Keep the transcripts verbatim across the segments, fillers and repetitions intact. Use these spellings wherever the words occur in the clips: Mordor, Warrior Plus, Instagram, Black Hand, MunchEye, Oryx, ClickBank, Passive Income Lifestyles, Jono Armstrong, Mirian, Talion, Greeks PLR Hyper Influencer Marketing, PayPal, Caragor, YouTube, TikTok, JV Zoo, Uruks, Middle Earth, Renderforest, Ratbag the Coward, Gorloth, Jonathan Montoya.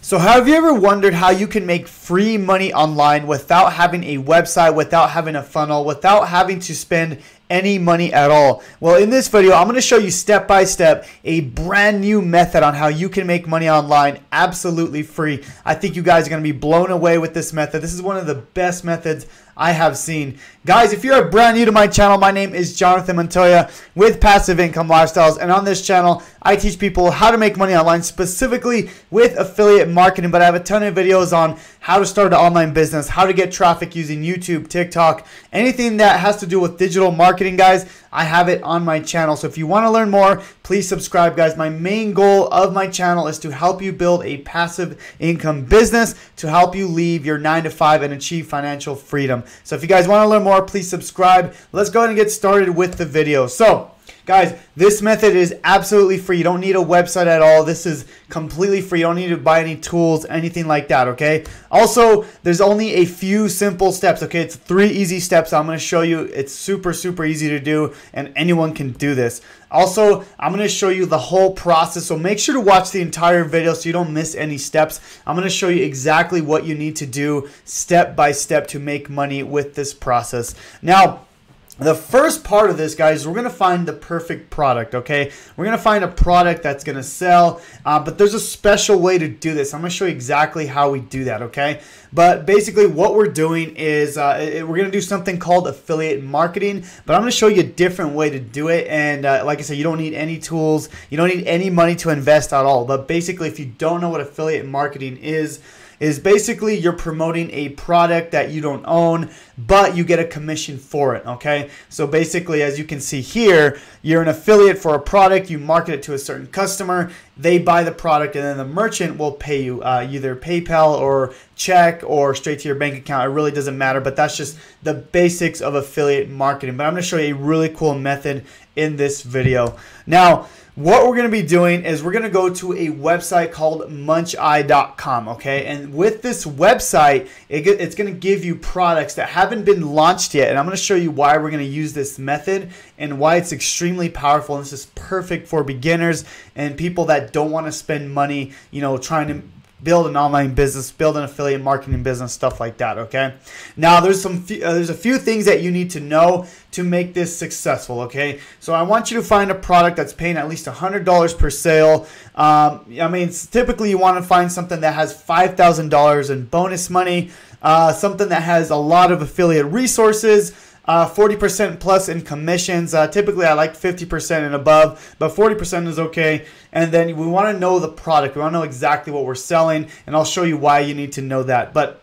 So have you ever wondered how you can make free money online without having a website, without having a funnel, without having to spend any money at all? Well, in this video, I'm going to show you step by step a brand new method on how you can make money online absolutely free. I think you guys are going to be blown away with this method. This is one of the best methods I have seen. Guys, if you're brand new to my channel, my name is Jonathan Montoya with Passive Income Lifestyles, and on this channel, I teach people how to make money online, specifically with affiliate marketing, but I have a ton of videos on how to start an online business, how to get traffic using YouTube, TikTok, anything that has to do with digital marketing, guys, I have it on my channel. So if you want to learn more, please subscribe, guys. My main goal of my channel is to help you build a passive income business to help you leave your nine to five and achieve financial freedom. So if you guys want to learn more, please subscribe. Let's go ahead and get started with the video. So guys, this method is absolutely free. You don't need a website at all. This is completely free. You don't need to buy any tools, anything like that, okay? Also, there's only a few simple steps, okay? It's three easy steps I'm going to show you. It's super, super easy to do, and anyone can do this. Also, I'm going to show you the whole process, so make sure to watch the entire video so you don't miss any steps. I'm going to show you exactly what you need to do step by step to make money with this process. Now, the first part of this, guys, we're going to find the perfect product, okay? We're going to find a product that's going to sell, uh, but there's a special way to do this. I'm going to show you exactly how we do that, okay? But basically what we're doing is uh, it, we're going to do something called affiliate marketing, but I'm going to show you a different way to do it. And uh, like I said, you don't need any tools. You don't need any money to invest at all. But basically, if you don't know what affiliate marketing is, is basically you're promoting a product that you don't own, but you get a commission for it, okay? So basically, as you can see here, you're an affiliate for a product, you market it to a certain customer, they buy the product, and then the merchant will pay you uh, either PayPal or check or straight to your bank account. It really doesn't matter, but that's just the basics of affiliate marketing. But I'm gonna show you a really cool method in this video. Now, what we're going to be doing is we're going to go to a website called munch eye dot com, okay? And with this website, it, it's going to give you products that haven't been launched yet. And I'm going to show you why we're going to use this method and why it's extremely powerful. And this is perfect for beginners and people that don't want to spend money, you know, trying to build an online business, build an affiliate marketing business, stuff like that, okay? Now, there's some uh, there's a few things that you need to know to make this successful, okay? So I want you to find a product that's paying at least one hundred dollars per sale. Um, I mean, typically you want to find something that has five thousand dollars in bonus money, uh, something that has a lot of affiliate resources, forty percent uh, plus in commissions. Uh, typically, I like fifty percent and above, but forty percent is okay. And then we want to know the product. We want to know exactly what we're selling, and I'll show you why you need to know that. But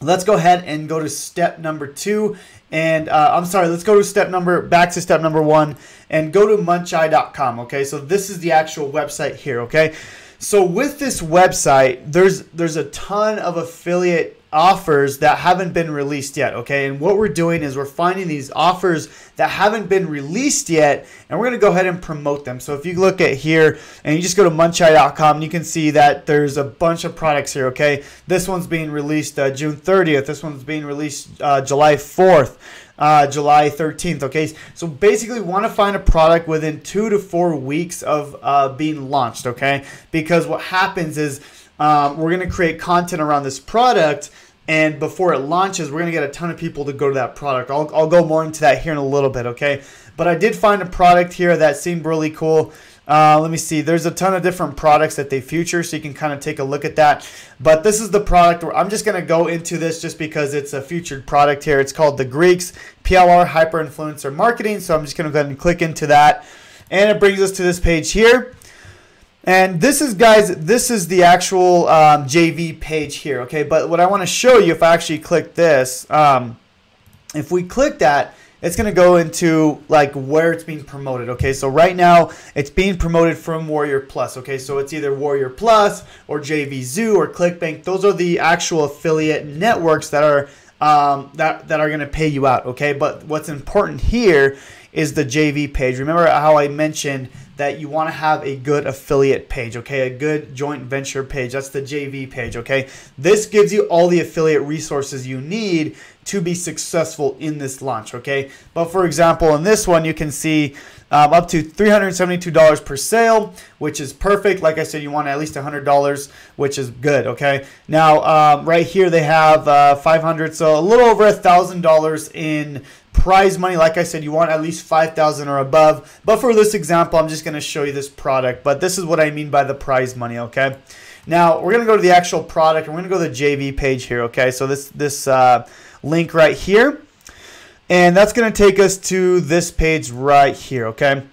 let's go ahead and go to step number two. And uh, I'm sorry, let's go to step number, back to step number one, and go to munch eye dot com, okay? So this is the actual website here, okay? So with this website, there's, there's a ton of affiliate offers that haven't been released yet, okay? And what we're doing is we're finding these offers that haven't been released yet, and we're going to go ahead and promote them. So if you look at here and you just go to munch eye dot com, you can see that there's a bunch of products here, okay? This one's being released uh, June thirtieth. This one's being released uh, July fourth. Uh, July thirteenth, okay? So basically, we want to find a product within two to four weeks of uh, being launched, okay? Because what happens is Um, we're going to create content around this product, and before it launches, we're going to get a ton of people to go to that product. I'll, I'll go more into that here in a little bit, okay? But I did find a product here that seemed really cool. Uh, let me see. There's a ton of different products that they feature, so you can kind of take a look at that. But this is the product where I'm just going to go into this just because it's a featured product here. It's called the Greeks P L R Hyper Influencer Marketing, so I'm just going to go ahead and click into that. And it brings us to this page here. And this is, guys, this is the actual um, J V page here, okay? But what I want to show you, if I actually click this, um, if we click that, it's going to go into like where it's being promoted, okay? So right now, it's being promoted from Warrior Plus, okay? So it's either Warrior Plus or J V Zoo or ClickBank. Those are the actual affiliate networks that are um, that, that are going to pay you out, okay? But what's important here is the J V page. Remember how I mentioned that you want to have a good affiliate page, okay? A good joint venture page. That's the J V page, okay? This gives you all the affiliate resources you need to be successful in this launch, okay? But for example, in this one, you can see um, up to three hundred seventy-two dollars per sale, which is perfect. Like I said, you want at least one hundred dollars, which is good, okay? Now, um, right here, they have uh, five hundred dollars, so a little over one thousand dollars in prize money. Like I said, you want at least five thousand dollars or above. But for this example, I'm just going to show you this product. But this is what I mean by the prize money, okay? Now, we're going to go to the actual product. We're going to go to the J V page here, okay? So this, this uh, link right here. And that's going to take us to this page right here, okay?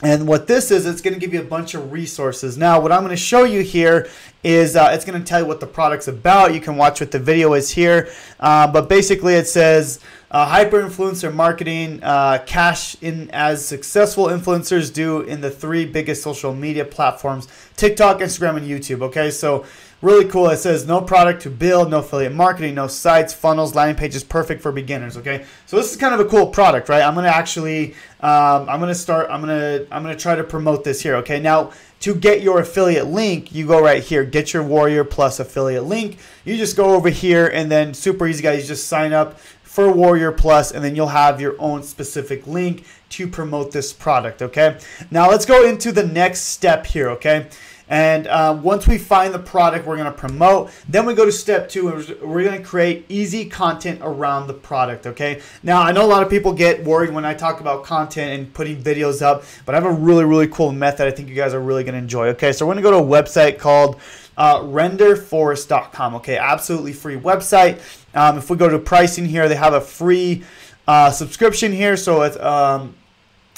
And what this is, it's going to give you a bunch of resources. Now, what I'm going to show you here is uh, it's going to tell you what the product's about. You can watch what the video is here. Uh, but basically, it says... Uh, hyper influencer marketing, uh, cash in as successful influencers do in the three biggest social media platforms, TikTok, Instagram, and YouTube. Okay, so really cool. It says no product to build, no affiliate marketing, no sites, funnels, landing pages, perfect for beginners. Okay, so this is kind of a cool product, right? I'm gonna actually, um, I'm gonna start, I'm gonna, I'm gonna try to promote this here. Okay, now to get your affiliate link, you go right here, get your Warrior Plus affiliate link. You just go over here and then super easy, guys. You just sign up for Warrior Plus, and then you'll have your own specific link to promote this product, okay? Now let's go into the next step here, okay? And uh, once we find the product we're gonna promote, then we go to step two, and we're gonna create easy content around the product, okay? Now, I know a lot of people get worried when I talk about content and putting videos up, but I have a really, really cool method I think you guys are really gonna enjoy, okay? So we're gonna go to a website called Uh, Renderforest dot com, okay? Absolutely free website. Um, if we go to pricing here, they have a free uh, subscription here, so it's um,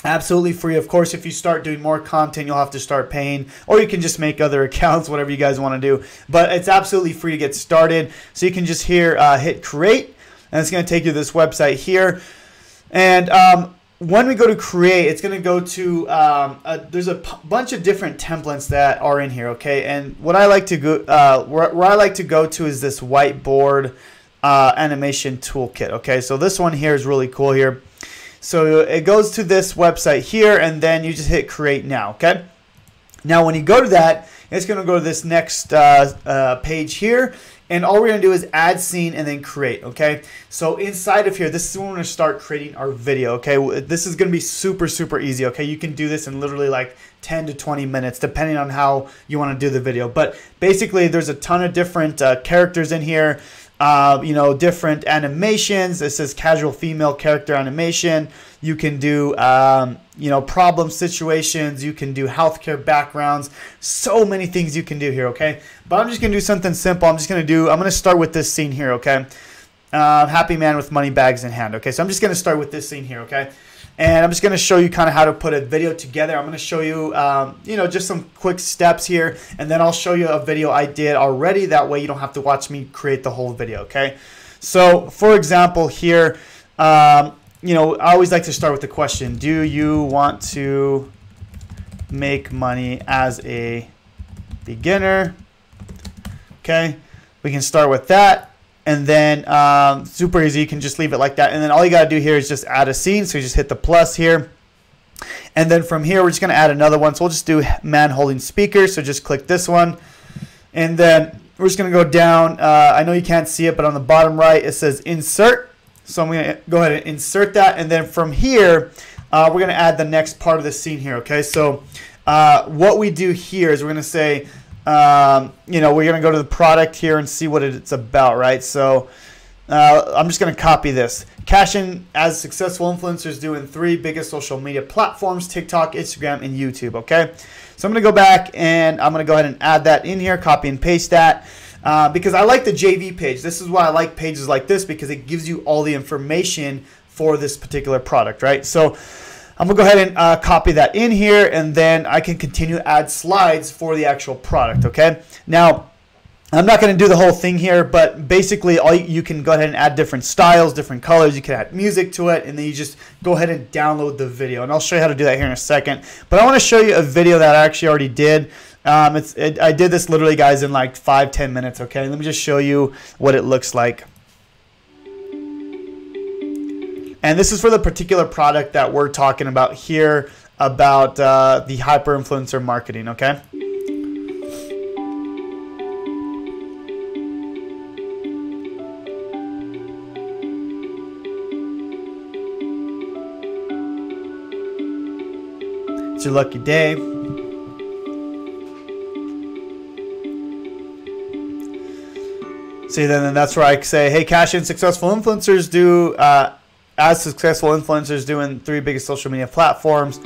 absolutely free. Of course, if you start doing more content, you'll have to start paying, or you can just make other accounts, whatever you guys want to do, but it's absolutely free to get started. So you can just here uh, hit create, and it's going to take you to this website here. And um, when we go to create, it's going to go to, um, a, there's a p bunch of different templates that are in here, okay? And what I like to go, uh, where, where I like to go to is this whiteboard uh, animation toolkit, okay? So this one here is really cool here. So it goes to this website here, and then you just hit create now, okay? Now when you go to that, it's going to go to this next uh, uh, page here. And all we're gonna do is add scene and then create, okay? So inside of here, this is when we're gonna start creating our video, okay? This is gonna be super, super easy, okay? You can do this in literally like ten to twenty minutes, depending on how you wanna do the video. But basically, there's a ton of different uh, characters in here, uh, you know, different animations. This is casual female character animation. You can do, um, you know, problem situations. You can do healthcare backgrounds. So many things you can do here, okay? But I'm just gonna do something simple. I'm just gonna do, I'm gonna start with this scene here, okay? Uh, happy man with money bags in hand, okay? So I'm just gonna start with this scene here, okay? And I'm just gonna show you kind of how to put a video together. I'm gonna show you, um, you know, just some quick steps here, and then I'll show you a video I did already. That way you don't have to watch me create the whole video, okay? So for example here, um, you know, I always like to start with the question, do you want to make money as a beginner? Okay, we can start with that. And then um, super easy, you can just leave it like that. And then all you gotta do here is just add a scene. So you just hit the plus here. And then from here, we're just gonna add another one. So we'll just do man holding speaker. So just click this one. And then we're just gonna go down. Uh, I know you can't see it, but on the bottom right, it says insert. So I'm gonna go ahead and insert that. And then from here, uh, we're gonna add the next part of the scene here, okay? So uh, what we do here is we're gonna say, Um, you know, we're going to go to the product here and see what it's about, right? So uh, I'm just going to copy this. Cash in as successful influencers do in three biggest social media platforms, TikTok, Instagram, and YouTube, okay? So I'm going to go back and I'm going to go ahead and add that in here, copy and paste that. Uh, because I like the J V page. This is why I like pages like this, because it gives you all the information for this particular product, right? So I'm gonna go ahead and uh, copy that in here, and then I can continue to add slides for the actual product, okay? Now, I'm not gonna do the whole thing here, but basically all you, you can go ahead and add different styles, different colors, you can add music to it, and then you just go ahead and download the video. And I'll show you how to do that here in a second. But I wanna show you a video that I actually already did. Um, it's, it, I did this literally, guys, in like five, ten minutes, okay? Let me just show you what it looks like. And this is for the particular product that we're talking about here, about uh, the hyper influencer marketing, okay? It's your lucky day. See, then that's where I say, hey, cash in successful influencers do, uh, as successful influencers do in three biggest social media platforms.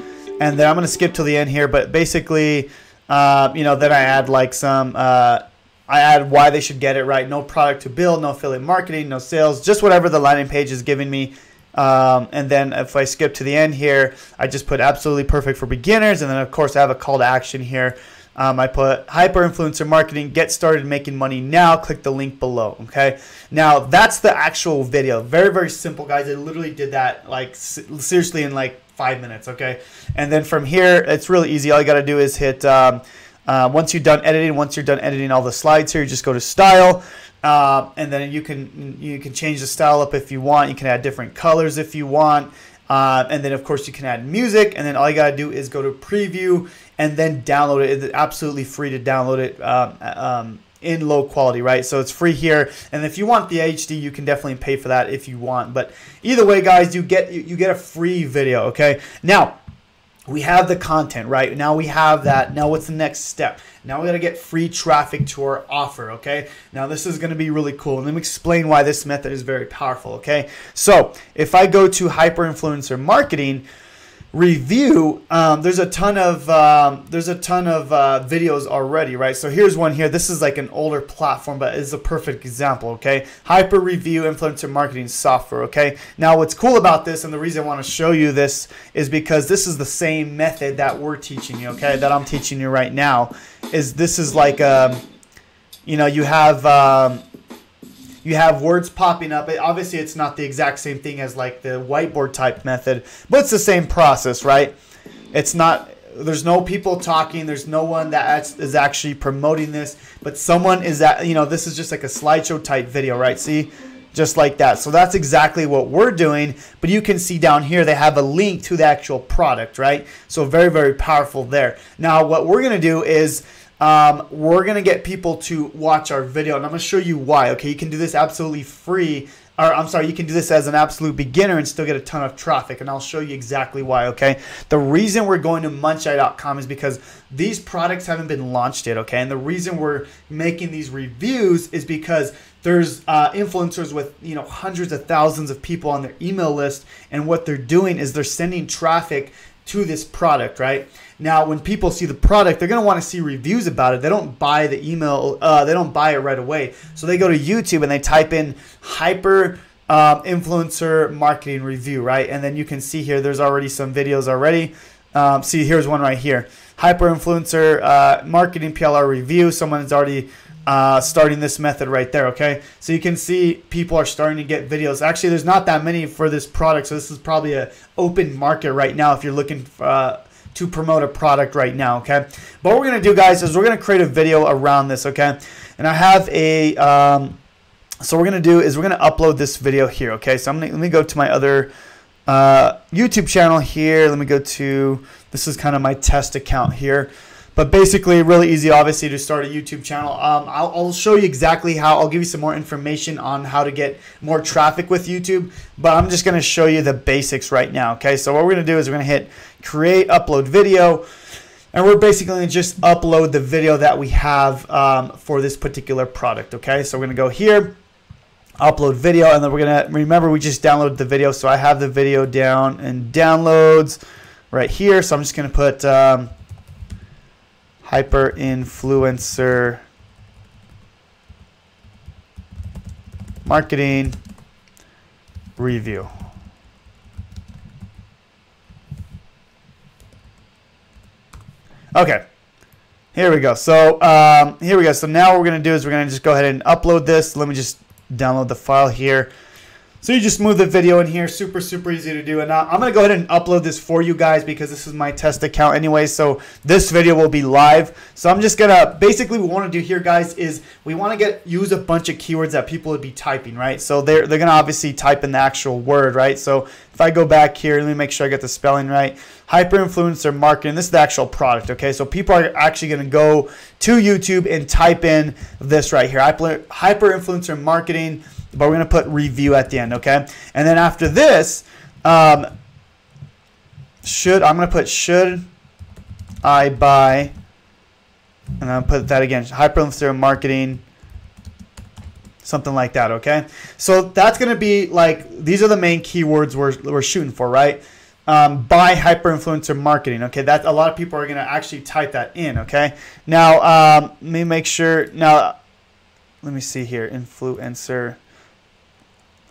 And then I'm going to skip till the end here, but basically, uh, you know, then I add like some, uh, I add why they should get it right. No product to build, no affiliate marketing, no sales, just whatever the landing page is giving me. Um, and then if I skip to the end here, I just put absolutely perfect for beginners. And then of course I have a call to action here. Um, I put hyper influencer marketing, get started making money now, click the link below. Okay. Now that's the actual video. Very, very simple, guys. I literally did that like seriously in like five minutes. Okay. And then from here, it's really easy. All you got to do is hit, um, uh, once you're done editing, once you're done editing all the slides here, you just go to style. Uh, and then you can you can change the style up if you want. You can add different colors if you want, uh, and then of course you can add music. And then all you gotta do is go to preview and then download it. It's absolutely free to download it um, um, in low quality, right? So it's free here. And if you want the H D, you can definitely pay for that if you want. But either way, guys, you get you get a free video. Okay, now we have the content, right? Now we have that. Now what's the next step? Now we gotta get free traffic to our offer, okay? Now this is gonna be really cool. And let me explain why this method is very powerful, okay? So if I go to hyper influencer marketing review, um, there's a ton of um, there's a ton of uh, videos already, right? So here's one here. This is like an older platform, but it's a perfect example, okay? Hyper review influencer marketing software, okay? Now what's cool about this, and the reason I want to show you this, is because this is the same method that we're teaching you, okay? That I'm teaching you right now. Is this is like um, you know, you have um, you have words popping up. It, obviously, it's not the exact same thing as like the whiteboard type method, but it's the same process, right? It's not, there's no people talking. There's no one that is actually promoting this, but someone is that, you know, this is just like a slideshow type video, right? See, just like that. So that's exactly what we're doing, but you can see down here, they have a link to the actual product, right? So very, very powerful there. Now, what we're going to do is, Um, we're going to get people to watch our video, and I'm going to show you why. Okay, you can do this absolutely free, or I'm sorry, you can do this as an absolute beginner and still get a ton of traffic, and I'll show you exactly why, okay? The reason we're going to munch eye dot com is because these products haven't been launched yet, okay? And the reason we're making these reviews is because there's uh, influencers with, you know, hundreds of thousands of people on their email list, and what they're doing is they're sending traffic to this product, right? Now, when people see the product, they're gonna wanna see reviews about it. They don't buy the email, uh, they don't buy it right away. So they go to YouTube and they type in hyper um, influencer marketing review, right? And then you can see here, there's already some videos already. Um, see, here's one right here. Hyper influencer uh, marketing P L R review. Someone is already uh, starting this method right there, okay? So you can see people are starting to get videos. Actually, there's not that many for this product. So this is probably an open market right now if you're looking for, uh, to promote a product right now, okay? But what we're gonna do, guys, is we're gonna create a video around this, okay? And I have a, um, so what we're gonna do is we're gonna upload this video here, okay? So I'm gonna, let me go to my other uh, YouTube channel here. Let me go to, this is kind of my test account here. But basically, really easy, obviously, to start a YouTube channel. Um, I'll, I'll show you exactly how, I'll give you some more information on how to get more traffic with YouTube, but I'm just gonna show you the basics right now, okay? So what we're gonna do is we're gonna hit create, upload video, and we're basically gonna just upload the video that we have um, for this particular product, okay? So we're gonna go here, upload video, and then we're gonna, remember we just downloaded the video, so I have the video down in downloads right here, so I'm just gonna put, um, hyper influencer marketing review. Okay, here we go. So um, here we go. So now what we're gonna do is we're gonna just go ahead and upload this. Let me just download the file here. So you just move the video in here. Super, super easy to do. And uh, I'm going to go ahead and upload this for you guys because this is my test account anyway. So this video will be live. So I'm just going to, basically what we want to do here, guys, is we want to get use a bunch of keywords that people would be typing, right? So they're, they're going to obviously type in the actual word, right? So if I go back here, let me make sure I get the spelling right. Hyper Influencer Marketing. This is the actual product, okay? So people are actually going to go to YouTube and type in this right here. Hyper Influencer Marketing. But we're going to put review at the end, okay? And then after this, um, should I'm going to put should I buy, and I'll put that again, hyper-influencer marketing, something like that, okay? So that's going to be like, these are the main keywords we're, we're shooting for, right? Um, buy hyper-influencer marketing, okay? That's, a lot of people are going to actually type that in, okay? Now, um, let me make sure, now, let me see here, influencer.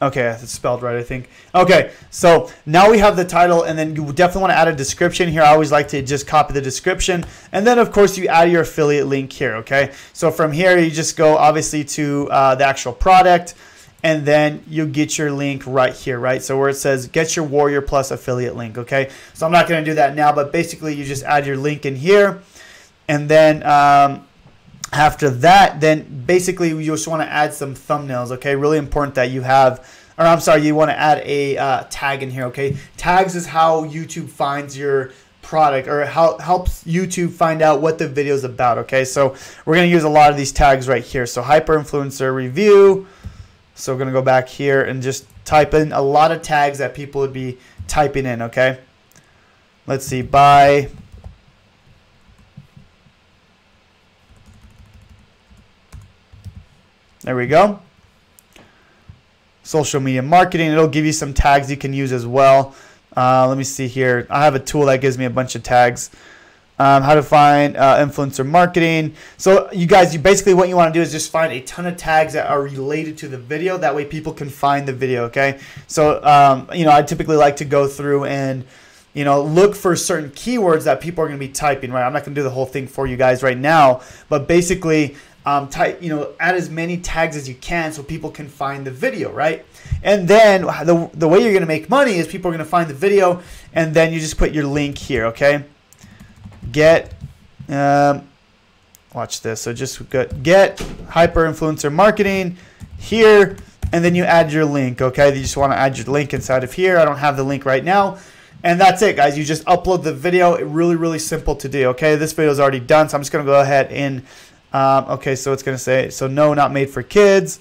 Okay, it's spelled right, I think. Okay, so now we have the title, and then you definitely want to add a description here. I always like to just copy the description. And then, of course, you add your affiliate link here, okay? So from here, you just go, obviously, to uh, the actual product, and then you get your link right here, right? So where it says, get your Warrior Plus affiliate link, okay? So I'm not going to do that now, but basically, you just add your link in here, and then... Um, After that, then basically you just want to add some thumbnails, okay? Really important that you have, or I'm sorry, you want to add a uh, tag in here, okay? Tags is how YouTube finds your product, or how helps YouTube find out what the video is about, okay? So we're going to use a lot of these tags right here. So hyper influencer review. So we're going to go back here and just type in a lot of tags that people would be typing in, okay? Let's see, buy... There we go. Social media marketing. It'll give you some tags you can use as well. Uh, let me see here. I have a tool that gives me a bunch of tags. Um, how to find uh, influencer marketing. So you guys, you basically what you want to do is just find a ton of tags that are related to the video. That way people can find the video, okay? So, um, you know, I typically like to go through and, you know, look for certain keywords that people are going to be typing, right? I'm not going to do the whole thing for you guys right now, but basically... Um, type, you know, add as many tags as you can so people can find the video, right? And then the, the way you're going to make money is people are going to find the video, and then you just put your link here, okay? Get, um, watch this. So just get, get hyper influencer marketing here, and then you add your link, okay? You just want to add your link inside of here. I don't have the link right now. And that's it, guys. You just upload the video. It really, really simple to do, okay? This video is already done, so I'm just going to go ahead and Um, okay, so it's going to say, so no, not made for kids.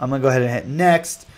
I'm going to go ahead and hit next.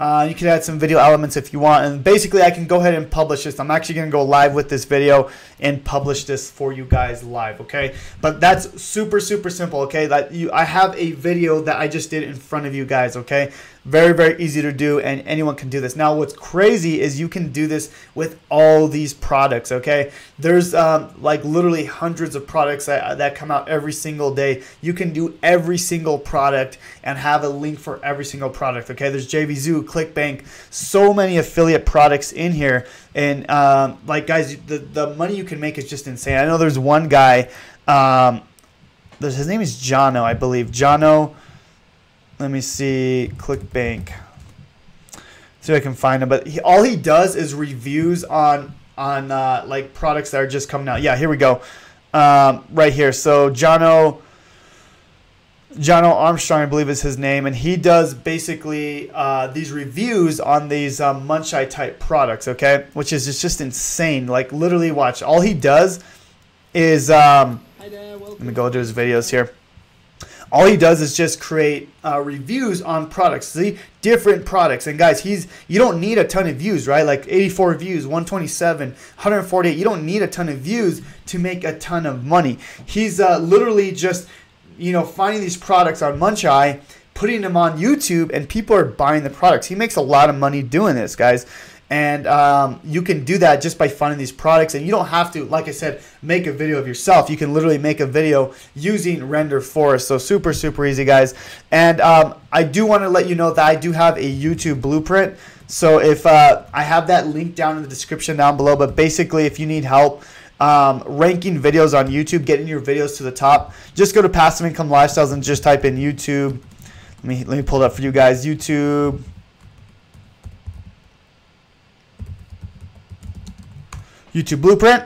Uh, you can add some video elements if you want. And basically, I can go ahead and publish this. I'm actually going to go live with this video and publish this for you guys live, okay? But that's super, super simple, okay? Like you, I have a video that I just did in front of you guys, okay? Very, very easy to do, and anyone can do this. Now, what's crazy is you can do this with all these products, okay? There's um, like literally hundreds of products that, that come out every single day. You can do every single product and have a link for every single product, okay? There's J V Zoo, ClickBank, so many affiliate products in here. And um, like, guys, the, the money you can make is just insane. I know there's one guy, um, there's, his name is Jono, I believe. Jono. Let me see, ClickBank. See if I can find him. But he, all he does is reviews on on uh, like products that are just coming out. Yeah, here we go, um, right here. So Jono, Jono Armstrong, I believe is his name, and he does basically uh, these reviews on these um, MunchEye type products. Okay, which is just, just insane. Like literally, watch. All he does is um, Hi there, welcome. Let me go to his videos here. All he does is just create uh, reviews on products, see, different products. And guys, he's you don't need a ton of views, right? Like eighty-four views, one twenty-seven, one forty-eight. You don't need a ton of views to make a ton of money. He's uh, literally just, you know, finding these products on MunchEye, putting them on YouTube, and people are buying the products. He makes a lot of money doing this, guys. And um, you can do that just by finding these products. And you don't have to, like I said, make a video of yourself. You can literally make a video using Renderforest. So super, super easy, guys. And um, I do want to let you know that I do have a YouTube blueprint. So if uh, I have that link down in the description down below. But basically, if you need help um, ranking videos on YouTube, getting your videos to the top, just go to Passive Income Lifestyles and just type in YouTube. Let me, let me pull it up for you guys. YouTube. YouTube Blueprint.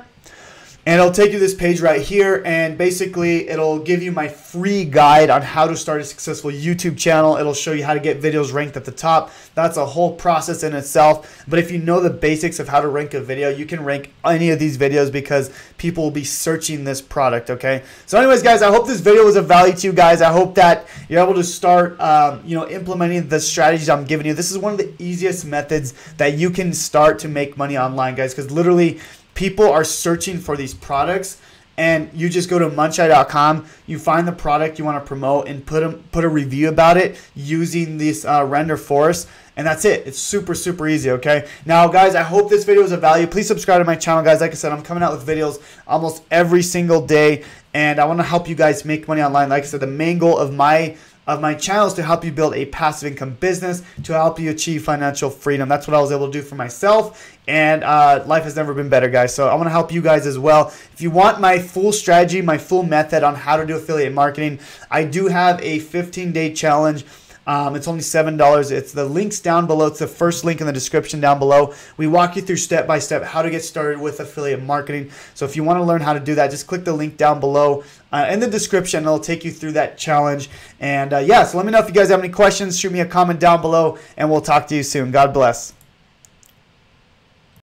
And it'll take you to this page right here, and basically it'll give you my free guide on how to start a successful YouTube channel. It'll show you how to get videos ranked at the top. That's a whole process in itself. But if you know the basics of how to rank a video, you can rank any of these videos because people will be searching this product, okay? So anyways, guys, I hope this video was of value to you guys. I hope that you're able to start um, you know, implementing the strategies I'm giving you. This is one of the easiest methods that you can start to make money online, guys, because literally people are searching for these products, and you just go to munch eye dot com, you find the product you want to promote and put a, put a review about it using this uh, Renderforest, and that's it. It's super, super easy, okay? Now, guys, I hope this video is of value. Please subscribe to my channel, guys. Like I said, I'm coming out with videos almost every single day, and I want to help you guys make money online. Like I said, the main goal of my of my channel is to help you build a passive income business, to help you achieve financial freedom. That's what I was able to do for myself, and uh, life has never been better, guys. So I wanna help you guys as well. If you want my full strategy, my full method on how to do affiliate marketing, I do have a fifteen day challenge. Um, it's only seven dollars. It's the links down below. It's the first link in the description down below. We walk you through step by step how to get started with affiliate marketing. So if you want to learn how to do that, just click the link down below uh, in the description. It'll take you through that challenge. And uh, yeah, so let me know if you guys have any questions. Shoot me a comment down below, and we'll talk to you soon. God bless.